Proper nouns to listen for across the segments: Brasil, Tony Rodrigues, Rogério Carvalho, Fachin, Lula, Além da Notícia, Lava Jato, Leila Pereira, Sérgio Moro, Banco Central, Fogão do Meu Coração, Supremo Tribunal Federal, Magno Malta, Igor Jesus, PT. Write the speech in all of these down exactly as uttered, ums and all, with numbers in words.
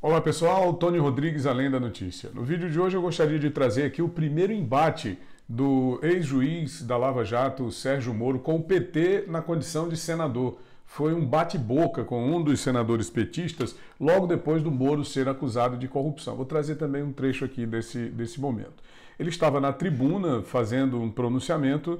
Olá pessoal, Tony Rodrigues, Além da Notícia. No vídeo de hoje eu gostaria de trazer aqui o primeiro embate do ex-juiz da Lava Jato, Sérgio Moro, com o P T na condição de senador. Foi um bate-boca com um dos senadores petistas logo depois do Moro ser acusado de corrupção. Vou trazer também um trecho aqui desse, desse momento. Ele estava na tribuna fazendo um pronunciamento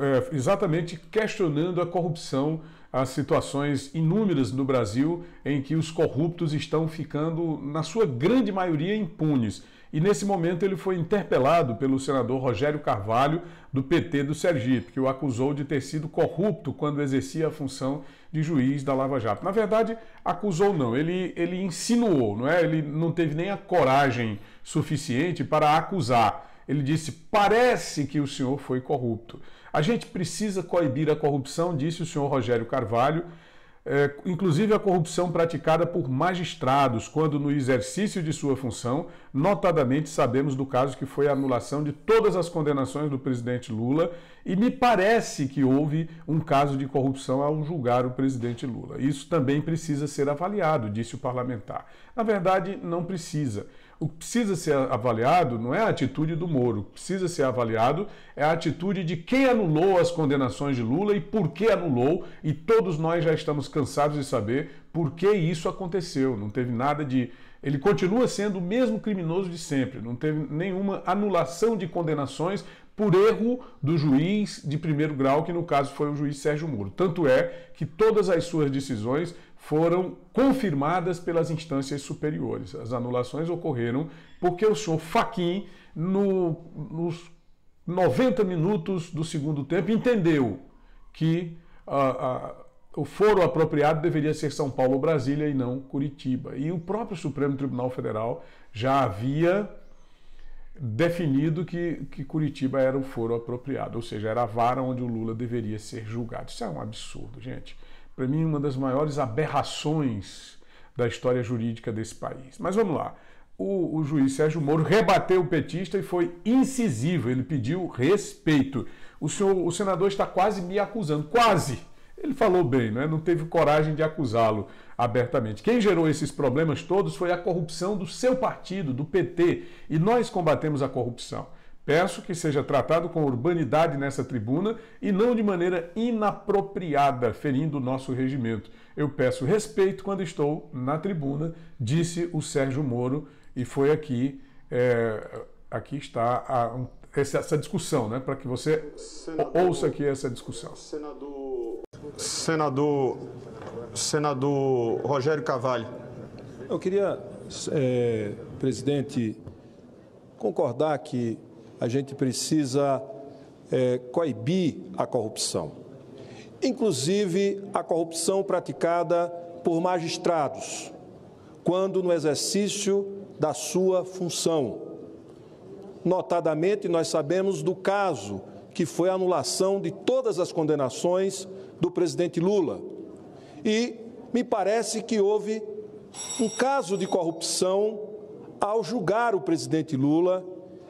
é, exatamente questionando a corrupção, as situações inúmeras no Brasil em que os corruptos estão ficando, na sua grande maioria, impunes. E nesse momento ele foi interpelado pelo senador Rogério Carvalho, do P T do Sergipe, que o acusou de ter sido corrupto quando exercia a função de juiz da Lava Jato. Na verdade, acusou não, ele, ele insinuou, não é? Ele não teve nem a coragem suficiente para acusar. Ele disse, parece que o senhor foi corrupto. A gente precisa coibir a corrupção, disse o senhor Rogério Carvalho, é, inclusive a corrupção praticada por magistrados, quando no exercício de sua função, notadamente sabemos do caso que foi a anulação de todas as condenações do presidente Lula, e me parece que houve um caso de corrupção ao julgar o presidente Lula. Isso também precisa ser avaliado, disse o parlamentar. Na verdade, não precisa. O que precisa ser avaliado não é a atitude do Moro, o que precisa ser avaliado é a atitude de quem anulou as condenações de Lula e por que anulou, e todos nós já estamos cansados de saber por que isso aconteceu. Não teve nada de... Ele continua sendo o mesmo criminoso de sempre, não teve nenhuma anulação de condenações por erro do juiz de primeiro grau, que no caso foi o juiz Sérgio Moro. Tanto é que todas as suas decisões foram confirmadas pelas instâncias superiores. As anulações ocorreram porque o senhor Fachin, no, nos noventa minutos do segundo tempo, entendeu que a... a o foro apropriado deveria ser São Paulo ou Brasília e não Curitiba. E o próprio Supremo Tribunal Federal já havia definido que, que Curitiba era o foro apropriado, ou seja, era a vara onde o Lula deveria ser julgado. Isso é um absurdo, gente. Para mim, uma das maiores aberrações da história jurídica desse país. Mas vamos lá. O, o juiz Sérgio Moro rebateu o petista e foi incisivo. Ele pediu respeito. O, senhor, o senador está quase me acusando. Quase! Ele falou bem, né? Não teve coragem de acusá-lo abertamente. Quem gerou esses problemas todos foi a corrupção do seu partido, do P T, e nós combatemos a corrupção. Peço que seja tratado com urbanidade nessa tribuna e não de maneira inapropriada, ferindo o nosso regimento. Eu peço respeito quando estou na tribuna, disse o Sérgio Moro, e foi aqui, é, aqui está a, um, essa, essa discussão, né? Para que você senador, ouça aqui essa discussão. Senador... Senador, senador Rogério Carvalho. Eu queria, é, presidente, concordar que a gente precisa é, coibir a corrupção, inclusive a corrupção praticada por magistrados, quando no exercício da sua função. Notadamente, nós sabemos do caso que foi a anulação de todas as condenações do presidente Lula. E me parece que houve um caso de corrupção ao julgar o presidente Lula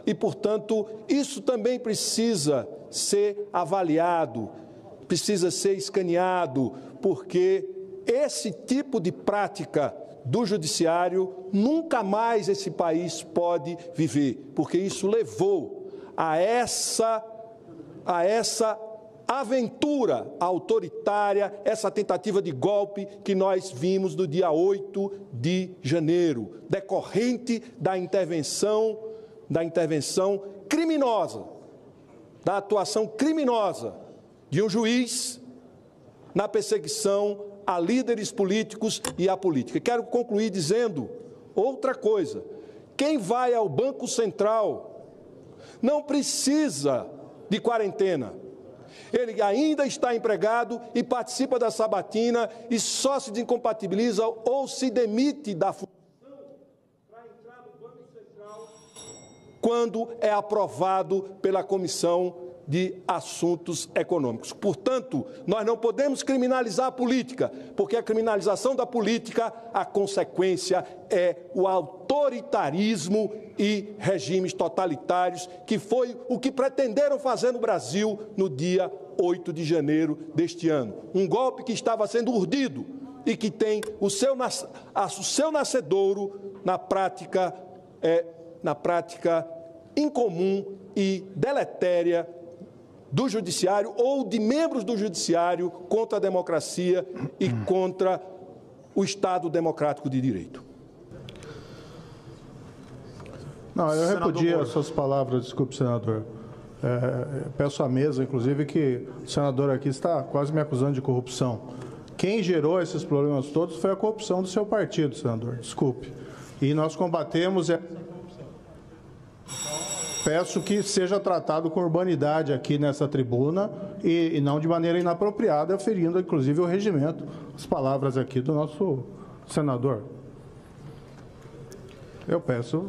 e, portanto, isso também precisa ser avaliado, precisa ser escaneado, porque esse tipo de prática do judiciário nunca mais esse país pode viver, porque isso levou a essa, a essa aventura autoritária, essa tentativa de golpe que nós vimos no dia oito de janeiro, decorrente da intervenção, da intervenção criminosa, da atuação criminosa de um juiz na perseguição a líderes políticos e à política. Quero concluir dizendo outra coisa. Quem vai ao Banco Central não precisa de quarentena. Ele ainda está empregado e participa da sabatina e só se incompatibiliza ou se demite da função para entrar no Banco Central quando é aprovado pela Comissão de Assuntos Econômicos. Portanto, nós não podemos criminalizar a política, porque a criminalização da política, a consequência é o autoritarismo e regimes totalitários, que foi o que pretenderam fazer no Brasil no dia oito de janeiro deste ano. Um golpe que estava sendo urdido e que tem o seu, o seu nascedouro na prática, é, na prática incomum e deletéria do judiciário ou de membros do judiciário contra a democracia e contra o Estado democrático de direito. Não, eu repudio as suas palavras, desculpe, senador. É, peço à mesa, inclusive, que o senador aqui está quase me acusando de corrupção. Quem gerou esses problemas todos foi a corrupção do seu partido, senador, desculpe. E nós combatemos... É... Peço que seja tratado com urbanidade aqui nessa tribuna e, e não de maneira inapropriada, ferindo, inclusive, o regimento. As palavras aqui do nosso senador. Eu peço...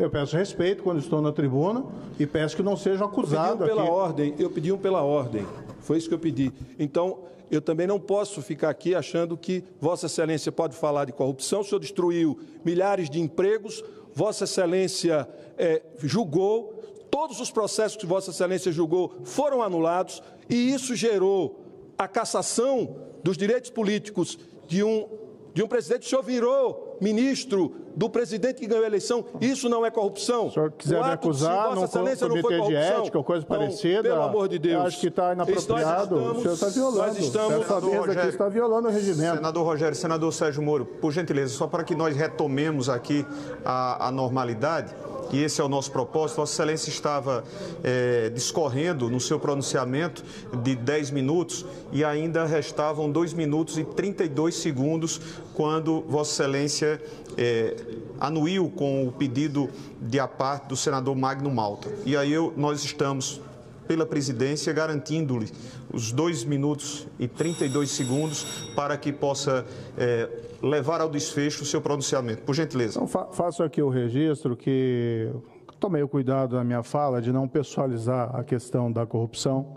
Eu peço respeito quando estou na tribuna e peço que não seja acusado aqui. Eu pedi um pela ordem, eu pedi um pela ordem, foi isso que eu pedi. Então, eu também não posso ficar aqui achando que Vossa Excelência pode falar de corrupção, o senhor destruiu milhares de empregos, Vossa Excelência é, julgou, todos os processos que Vossa Excelência julgou foram anulados e isso gerou a cassação dos direitos políticos de um, de um presidente, o senhor virou... ministro do presidente que ganhou a eleição, isso não é corrupção? Se o senhor quiser me acusar, não comitê de ética ou coisa parecida, pelo amor de Deus, acho que está inapropriado, o senhor está violando. Essa mesa aqui está violando o regimento. Senador Rogério, senador Sérgio Moro, por gentileza, só para que nós retomemos aqui a, a normalidade, e esse é o nosso propósito, Vossa Excelência estava é, discorrendo no seu pronunciamento de dez minutos e ainda restavam dois minutos e trinta e dois segundos quando Vossa Excelência é, anuiu com o pedido de à parte do senador Magno Malta. E aí eu, nós estamos, pela presidência, garantindo-lhe os dois minutos e trinta e dois segundos para que possa... É, levar ao desfecho o seu pronunciamento, por gentileza. Então, fa faço aqui o registro que tomei o cuidado na minha fala de não pessoalizar a questão da corrupção,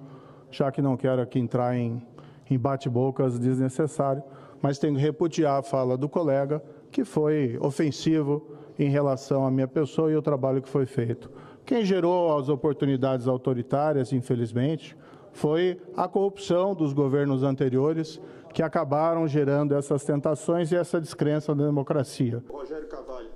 já que não quero aqui entrar em, em bate-bocas desnecessário, mas tenho que repudiar a fala do colega, que foi ofensivo em relação à minha pessoa e ao trabalho que foi feito. Quem gerou as oportunidades autoritárias, infelizmente, foi a corrupção dos governos anteriores, que acabaram gerando essas tentações e essa descrença na democracia. Rogério Carvalho.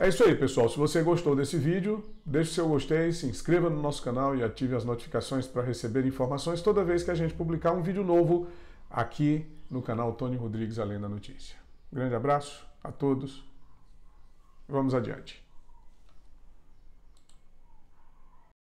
É isso aí, pessoal. Se você gostou desse vídeo, deixe seu gostei, se inscreva no nosso canal e ative as notificações para receber informações toda vez que a gente publicar um vídeo novo aqui no canal Tony Rodrigues Além da Notícia. Um grande abraço a todos. Vamos adiante.